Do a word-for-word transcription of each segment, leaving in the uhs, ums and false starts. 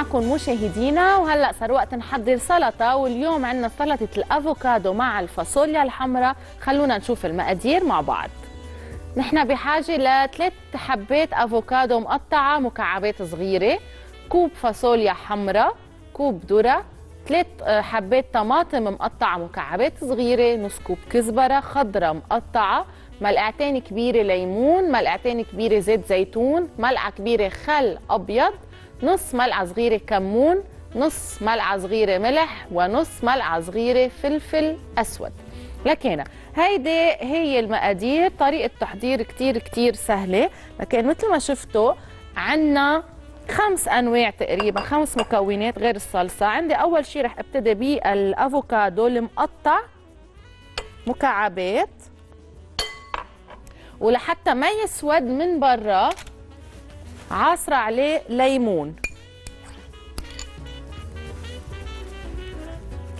معكم مشاهدينا، وهلا صار وقت نحضر سلطه. واليوم عندنا سلطه الافوكادو مع الفاصوليا الحمراء. خلونا نشوف المقادير مع بعض. نحن بحاجه لثلاث حبات افوكادو مقطعه مكعبات صغيره، كوب فاصوليا حمراء، كوب ذره، ثلاث حبات طماطم مقطعه مكعبات صغيره، نص كوب كزبره خضراء مقطعه، ملعقتين كبيره ليمون، ملعقتين كبيره زيت زيتون، ملعقه كبيره خل ابيض، نص ملعقه صغيره كمون، نص ملعقه صغيره ملح، ونص ملعقه صغيره فلفل اسود. لكن هيدي هي المقادير. طريقه تحضير كتير كتير سهله. لكن مثل ما شفتوا عندنا خمس انواع تقريبا، خمس مكونات غير الصلصه. عندي اول شيء رح ابتدي بالافوكادو المقطع مكعبات، ولحتى ما يسود من برا عصرة عليه ليمون.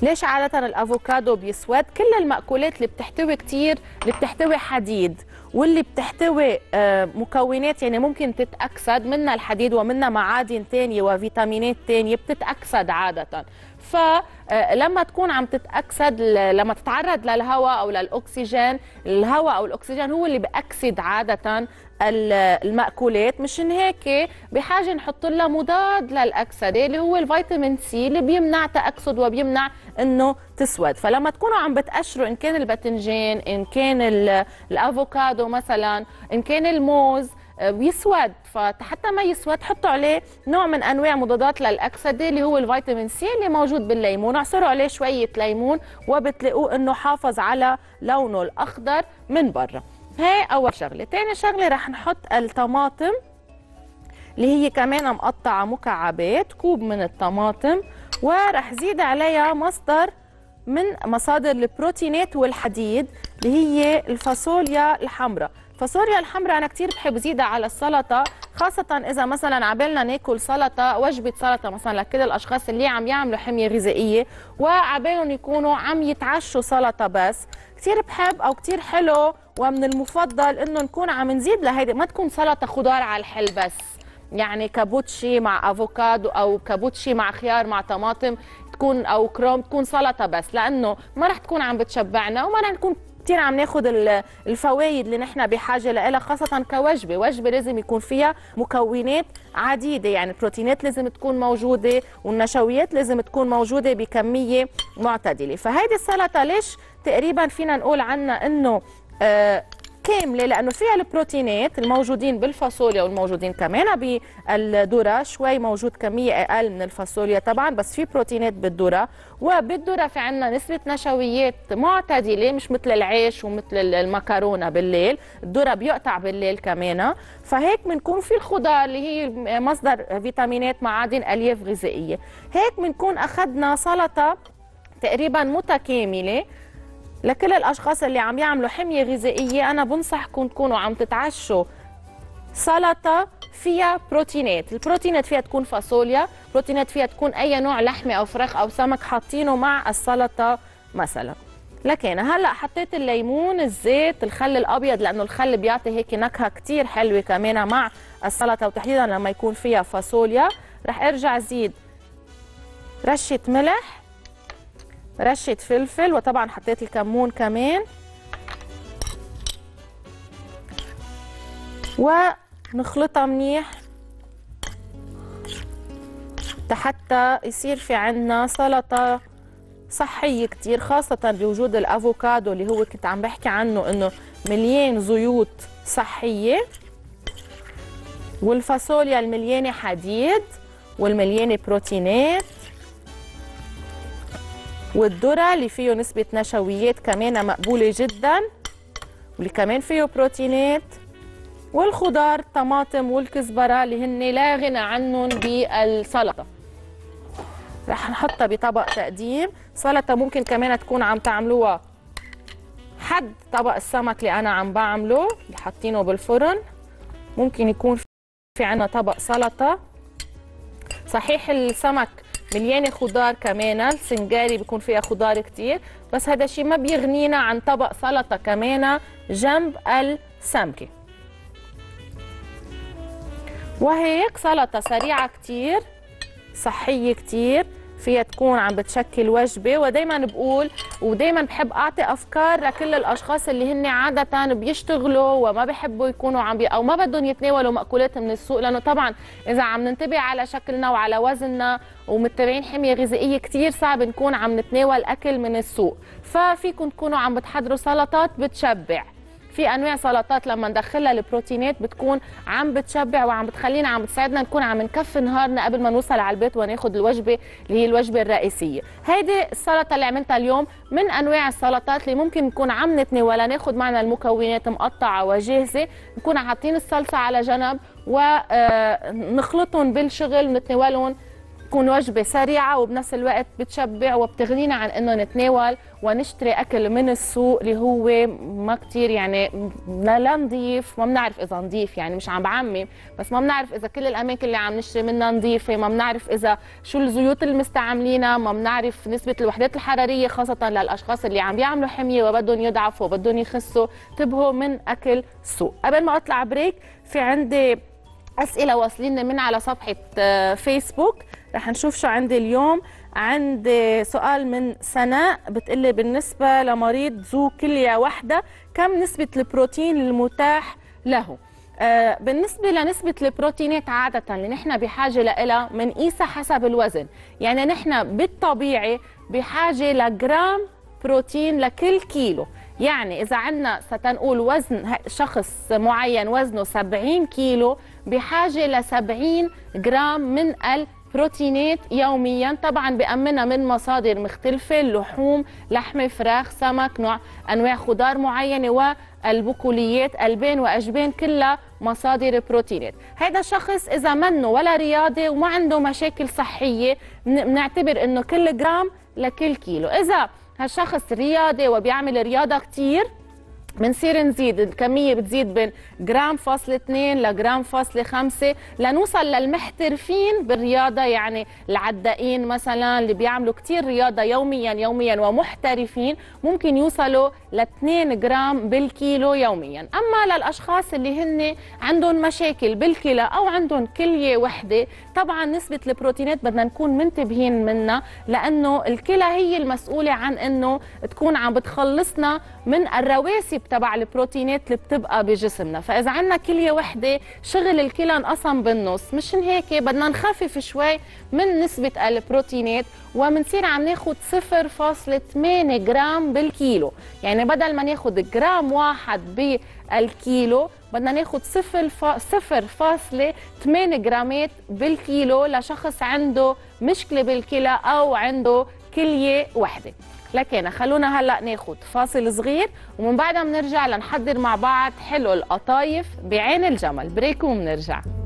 ليش عادة الافوكادو بيسود؟ كل المأكولات اللي بتحتوي كتير، اللي بتحتوي حديد واللي بتحتوي مكونات يعني ممكن تتأكسد منها الحديد ومنها معادن تانية وفيتامينات تانية بتتأكسد عادة. فلما تكون عم تتأكسد، لما تتعرض للهواء أو للأكسجين، الهواء أو الأكسجين هو اللي بأكسد عادة المأكولات. مشان هيك بحاجة نحط لها مضاد للأكسدة اللي هو الفيتامين سي، اللي بيمنع تأكسد وبيمنع إنه تسود. فلما تكونوا عم بتقشروا إن كان الباذنجان، إن كان الأفوكادو مثلا، إن كان الموز، بيسود. فحتى ما يسود حطوا عليه نوع من انواع مضادات للاكسده اللي هو الفيتامين سي اللي موجود بالليمون، اعصروا عليه شويه ليمون وبتلاقوه انه حافظ على لونه الاخضر من برا. هاي اول شغله. ثاني شغله رح نحط الطماطم اللي هي كمان مقطعه مكعبات، كوب من الطماطم، ورح زيد عليها مصدر من مصادر البروتينات والحديد اللي هي الفاصوليا الحمراء. فاصوليا الحمراء انا كتير بحب زيدها على السلطه، خاصه اذا مثلا عبالنا ناكل سلطه، وجبه سلطه مثلا لكل الاشخاص اللي عم يعملوا حميه غذائيه وعبالهم يكونوا عم يتعشوا سلطه بس. كتير بحب او كتير حلو ومن المفضل انه نكون عم نزيد لهيدي، ما تكون سلطه خضار على الحل بس، يعني كابوتشي مع افوكادو او كابوتشي مع خيار مع طماطم تكون، او كروم، تكون سلطه بس، لانه ما رح تكون عم بتشبعنا وما رح نكون كتير عم ناخد الفوائد اللي نحن بحاجه لها، خاصه كوجبه. وجبه لازم يكون فيها مكونات عديده، يعني البروتينات لازم تكون موجوده والنشويات لازم تكون موجوده بكميه معتدله. فهيدي السلطه ليش تقريبا فينا نقول عنها انه آه كامله؟ لانه فيها البروتينات الموجودين بالفاصوليا والموجودين كمان بالذره، شوي موجود كميه اقل من الفاصوليا طبعا، بس في بروتينات بالذره، وبالذره في عندنا نسبه نشويات معتدله، مش مثل العيش ومثل المكرونه بالليل، الذره بيقطع بالليل كمان. فهيك بنكون في الخضار اللي هي مصدر فيتامينات، معادن، الياف غذائيه. هيك بنكون اخذنا سلطه تقريبا متكامله لكل الاشخاص اللي عم يعملوا حميه غذائيه. انا بنصحكم تكونوا عم تتعشوا سلطه فيها بروتينات، البروتينات فيها تكون فاصوليا، بروتينات فيها تكون اي نوع لحمه او فراخ او سمك حاطينه مع السلطه مثلا. لكن هلا حطيت الليمون، الزيت، الخل الابيض، لانه الخل بيعطي هيك نكهه كتير حلوه كمان مع السلطه، وتحديدا لما يكون فيها فاصوليا. رح ارجع زيد رشه ملح، رشة فلفل، وطبعا حطيت الكمون كمان، ونخلطها منيح حتى يصير في عندنا سلطة صحية كتير، خاصة بوجود الافوكادو اللي هو كنت عم بحكي عنه انه مليان زيوت صحية، والفاصوليا المليانة حديد والمليانة بروتينات، والذرة اللي فيه نسبة نشويات كمان مقبولة جدا واللي كمان فيه بروتينات، والخضار الطماطم والكزبرة اللي هن لا غنى عنهم بالسلطة. رح نحطها بطبق تقديم. سلطة ممكن كمان تكون عم تعملوها حد طبق السمك اللي أنا عم بعمله اللي حاطينه بالفرن، ممكن يكون في عنا طبق سلطة. صحيح السمك مليانه خضار كمان، السنجاري بيكون فيها خضار كتير، بس هذا الشيء ما بيغنينا عن طبق سلطه كمان جنب السمكه. وهيك سلطه سريعه كتير صحيه كتير، فيها تكون عم بتشكل وجبه. ودايما بقول ودايما بحب اعطي افكار لكل الاشخاص اللي هن عاده بيشتغلوا وما بحبوا يكونوا عم بي او ما بدهم يتناولوا مأكولات من السوق، لانه طبعا اذا عم ننتبه على شكلنا وعلى وزننا ومتبعين حميه غذائيه كتير صعب نكون عم نتناول اكل من السوق. ففيكم تكونوا عم بتحضروا سلطات بتشبع، في انواع سلطات لما ندخلها البروتينات بتكون عم بتشبع وعم بتخلينا عم بتساعدنا نكون عم نكفي نهارنا قبل ما نوصل على البيت وناخذ الوجبه اللي هي الوجبه الرئيسيه. هيدي السلطه اللي عملتها اليوم من انواع السلطات اللي ممكن نكون عم نتناولها، ناخذ معنا المكونات مقطعه وجاهزه، نكون حاطين الصلصه على جنب ونخلطهم بالشغل ونتناولهم، تكون وجبه سريعه وبنفس الوقت بتشبع وبتغنينا عن انه نتناول ونشتري اكل من السوق اللي هو ما كتير يعني لا نضيف، ما بنعرف اذا نضيف، يعني مش عم بعمم بس ما بنعرف اذا كل الاماكن اللي عم نشتري منها نضيفه، ما بنعرف اذا شو الزيوت اللي مستعملينها، ما بنعرف نسبه الوحدات الحراريه، خاصه للاشخاص اللي عم بيعملوا حميه وبدهم يضعفوا وبدهم يخسوا، انتبهوا من اكل السوق. قبل ما اطلع بريك في عندي اسئله واصلين من على صفحه فيسبوك، رح نشوف شو عندي اليوم. عندي سؤال من سناء بتقلي بالنسبة لمريض ذو كلية واحدة كم نسبة البروتين المتاح له؟ آه بالنسبة لنسبة البروتينات عادة اللي نحن بحاجة لها منقيسها حسب الوزن، يعني نحن بالطبيعي بحاجة لجرام بروتين لكل كيلو، يعني إذا عندنا ستنقول وزن شخص معين وزنه سبعين كيلو بحاجة لسبعين جرام من ال بروتينات يوميا، طبعا بأمنها من مصادر مختلفة، لحوم، لحمة، فراخ، سمك، نوع أنواع خضار معينة والبقوليات، ألبان وأجبان كلها مصادر بروتينات. هذا الشخص إذا منه ولا رياضي وما عنده مشاكل صحية بنعتبر أنه كل جرام لكل كيلو. إذا هالشخص رياضي وبيعمل رياضة كتير بنصير نزيد الكميه، بتزيد بين جرام فاصلة اثنين لجرام فاصلة خمسة لنوصل للمحترفين بالرياضه، يعني العدائين مثلا اللي بيعملوا كثير رياضه يوميا يوميا ومحترفين ممكن يوصلوا ل اثنين جرام بالكيلو يوميا. اما للاشخاص اللي هن عندهم مشاكل بالكلى او عندهم كليه وحده، طبعا نسبه البروتينات بدنا نكون منتبهين منها لانه الكلى هي المسؤوله عن انه تكون عم بتخلصنا من الرواسب تبع البروتينات اللي بتبقى بجسمنا، فإذا عندنا كلية وحدة شغل الكلى انقسم بالنص، مشان هيك بدنا نخفف شوي من نسبة البروتينات وبنصير عم ناخذ صفر فاصلة ثمانية جرام بالكيلو، يعني بدل ما ناخذ جرام واحد بالكيلو بدنا ناخذ صفر فاصلة ثمانية جرامات بالكيلو لشخص عنده مشكلة بالكلى أو عنده كلية وحدة. لكن خلونا هلا ناخد فاصل صغير ومن بعدها بنرجع لنحضر مع بعض حلو القطايف بعين الجمل. بريك وبنرجع.